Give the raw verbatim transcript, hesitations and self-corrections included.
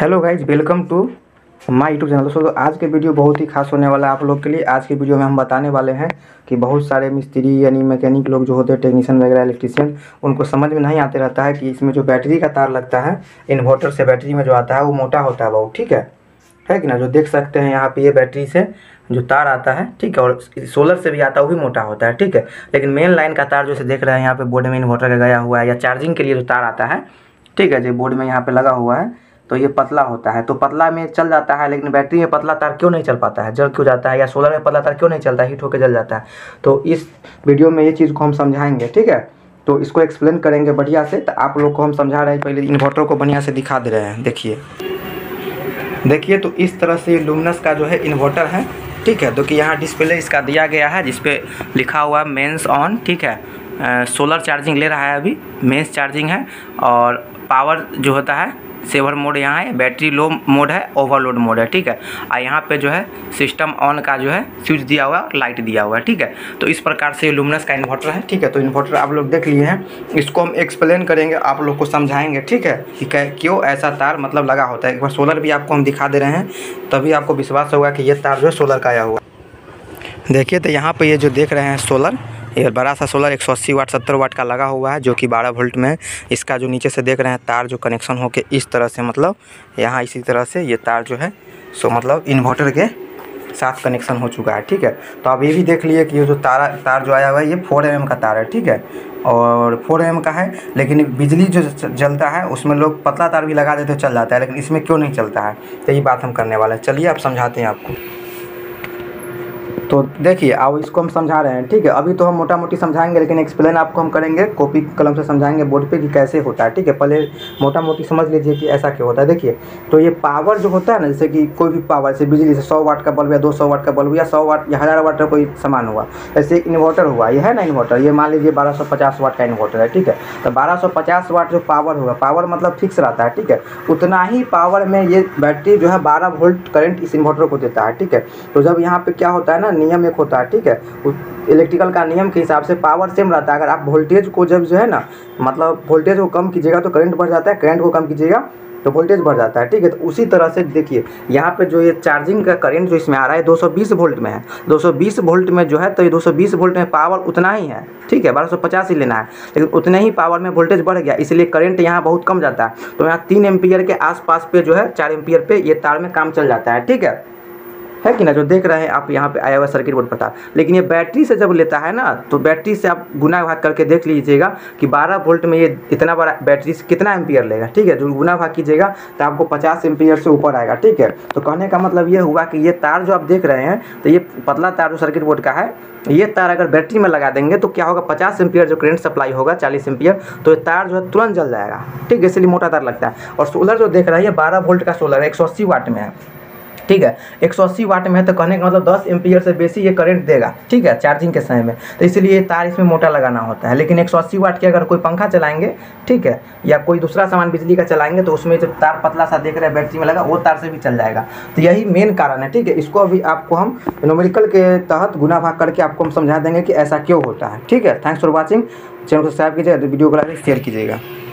Hello guys, welcome to my YouTube channel. दोस्तों, आज के वीडियो बहुत ही खास होने वाला है आप लोग के लिए। आज के वीडियो में हम बताने वाले हैं कि बहुत सारे मिस्त्री यानी मैकेनिक लोग जो होते हैं, टेक्नीशियन वगैरह इलेक्ट्रीशियन, उनको समझ में नहीं आते रहता है कि इसमें जो बैटरी का तार लगता है इन्वर्टर से बैटरी में जो आता है वो मोटा होता है बहुत। ठीक है है कि ना, जो देख सकते हैं यहाँ पे ये बैटरी से जो तार आता है, ठीक है, और सोलर से भी आता है वो भी मोटा होता है, ठीक है। लेकिन मेन लाइन का तार जो देख रहे हैं यहाँ पे बोर्ड में इन्वर्टर का गया हुआ है या चार्जिंग के लिए जो तार आता है, ठीक है, जो बोर्ड में यहाँ पे लगा हुआ है, तो ये पतला होता है, तो पतला में चल जाता है। लेकिन बैटरी में पतला तार क्यों नहीं चल पाता है, जल क्यों जाता है, या सोलर में पतला तार क्यों नहीं चलता है, हीट होकर जल जाता है। तो इस वीडियो में ये चीज़ को हम समझाएंगे, ठीक है, तो इसको एक्सप्लेन करेंगे बढ़िया से। तो आप लोग को हम समझा रहे हैं, पहले इन्वर्टर को बढ़िया से दिखा दे रहे हैं। देखिए देखिए तो इस तरह से लुमिनस का जो है इन्वर्टर है, ठीक है, जो कि यहाँ डिस्प्ले इसका दिया गया है जिसपे लिखा हुआ है मेन्स ऑन, ठीक है। सोलर चार्जिंग ले रहा है अभी, मेन्स चार्जिंग है, और पावर जो होता है सेवर मोड यहाँ है, बैटरी लो मोड है, ओवरलोड मोड है, ठीक है। और यहाँ पे जो है सिस्टम ऑन का जो है स्विच दिया हुआ है, लाइट दिया हुआ है, ठीक है। तो इस प्रकार से लुमिनस का इन्वर्टर है, ठीक है। तो इन्वर्टर आप लोग देख लिए हैं, इसको हम एक्सप्लेन करेंगे, आप लोग को समझाएंगे, ठीक है, कि क्यों ऐसा तार मतलब लगा होता है। एक बार सोलर भी आपको हम दिखा दे रहे हैं, तभी आपको विश्वास होगा कि ये तार जो है सोलर का आया हुआ। देखिए, तो यहाँ पर ये जो देख रहे हैं सोलर, ये बड़ा सा सोलर एक सौ अस्सी वाट सत्तर वाट का लगा हुआ है, जो कि बारह वोल्ट में इसका जो नीचे से देख रहे हैं तार जो कनेक्शन होके इस तरह से, मतलब यहाँ इसी तरह से ये तार जो है सो मतलब इन्वर्टर के साथ कनेक्शन हो चुका है, ठीक है। तो आप ये भी देख लिए कि ये जो तार तार जो आया हुआ है ये फोर एम एम का तार है, ठीक है, और फोर एम एम का है। लेकिन बिजली जो जलता है उसमें लोग पतला तार भी लगा देते चल जाता है, लेकिन इसमें क्यों नहीं चलता है, तो ये बात हम करने वाले हैं। चलिए आप समझाते हैं आपको। तो देखिए, अब इसको हम समझा रहे हैं, ठीक है। अभी तो हम मोटा मोटी समझाएंगे, लेकिन एक्सप्लेन आपको हम करेंगे, कॉपी कलम से समझाएंगे बोर्ड पे कि कैसे होता है, ठीक है। पहले मोटा मोटी समझ लीजिए कि ऐसा क्यों होता है। देखिए, तो ये पावर जो होता है ना, जैसे कि कोई भी पावर से बिजली से सौ वाट का बल्ब या दो सौ वाट का बल्ब या सौ वाट या हज़ार वाट का कोई सामान हुआ, जैसे इन्वर्टर हुआ, ये है ना इन्वर्टर, ये मान लीजिए बारह सौ पचास वाट का इन्वर्टर है, ठीक है। तो बारह सौ पचास वाट जो पावर होगा, पावर मतलब फिक्स रहता है, ठीक है, उतना ही पावर में ये बैटरी जो है बारह वोल्ट करेंट इस इन्वर्टर को देता है, ठीक है। तो जब यहाँ पर क्या होता है ना, नियम एक होता है, ठीक है, इलेक्ट्रिकल का नियम के हिसाब से पावर सेम रहता है। अगर आप वोल्टेज को जब जो है ना मतलब वोल्टेज को कम कीजिएगा तो करंट बढ़ जाता है, करंट को कम कीजिएगा तो वोल्टेज बढ़ जाता है, ठीक है। तो उसी तरह से देखिए, यहाँ पे जो ये चार्जिंग का करंट जो इसमें आ रहा है दो सौ बीस वोल्ट में है, दो सौ बीस वोल्ट में जो है, तो ये दो सौ बीस वोल्ट में पावर उतना ही है, ठीक है, बारह सौ पचास ही लेना है, लेकिन उतने ही पावर में वोल्टेज बढ़ गया, इसलिए करंट यहाँ बहुत कम जाता है। तो यहाँ तीन एम्पियर के आसपास पे जो है, चार एम्पियर पे ये तार में काम चल जाता है, ठीक है है कि ना, जो देख रहे हैं आप यहाँ पे आया हुआ सर्किट बोर्ड पता। लेकिन ये बैटरी से जब लेता है ना, तो बैटरी से आप गुना भाग करके देख लीजिएगा कि बारह वोल्ट में ये इतना बड़ा बैटरी से कितना एम्पियर लेगा, ठीक है, जो गुना भाग कीजिएगा तो आपको पचास एम्पियर से ऊपर आएगा, ठीक है। तो कहने का मतलब ये हुआ कि ये तार जो आप देख रहे हैं, तो ये पतला तार जो सर्किट बोर्ड का है, ये तार अगर बैटरी में लगा देंगे तो क्या होगा, पचास एम्पियर जो करंट सप्लाई होगा, चालीस एम्पियर, तो ये तार जो है तुरंत जल जाएगा, ठीक है, इसलिए मोटा तार लगता है। और सोलर जो देख रहा है ये बारह वोल्ट का सोलर है, एक सौ अस्सी वाट में है, ठीक है, एक सौ अस्सी वाट में है, तो कहने का मतलब दस एम्पियर से बेसी ये करंट देगा, ठीक है, चार्जिंग के समय में। तो इसीलिए तार इसमें मोटा लगाना होता है। लेकिन एक सौ अस्सी वाट के अगर कोई पंखा चलाएंगे, ठीक है, या कोई दूसरा सामान बिजली का चलाएंगे, तो उसमें जो तार पतला सा देख रहे हैं बैटरी में लगा, वो तार से भी चल जाएगा। तो यही मेन कारण है, ठीक है। इसको अभी आपको हम न्यूमेरिकल के तहत गुना भाग करके आपको हम समझा देंगे कि ऐसा क्यों होता है, ठीक है। थैंक्स फॉर वॉचिंग, चैनल को सब्सक्राइब कीजिएगा, वीडियो को लाइक शेयर कीजिएगा।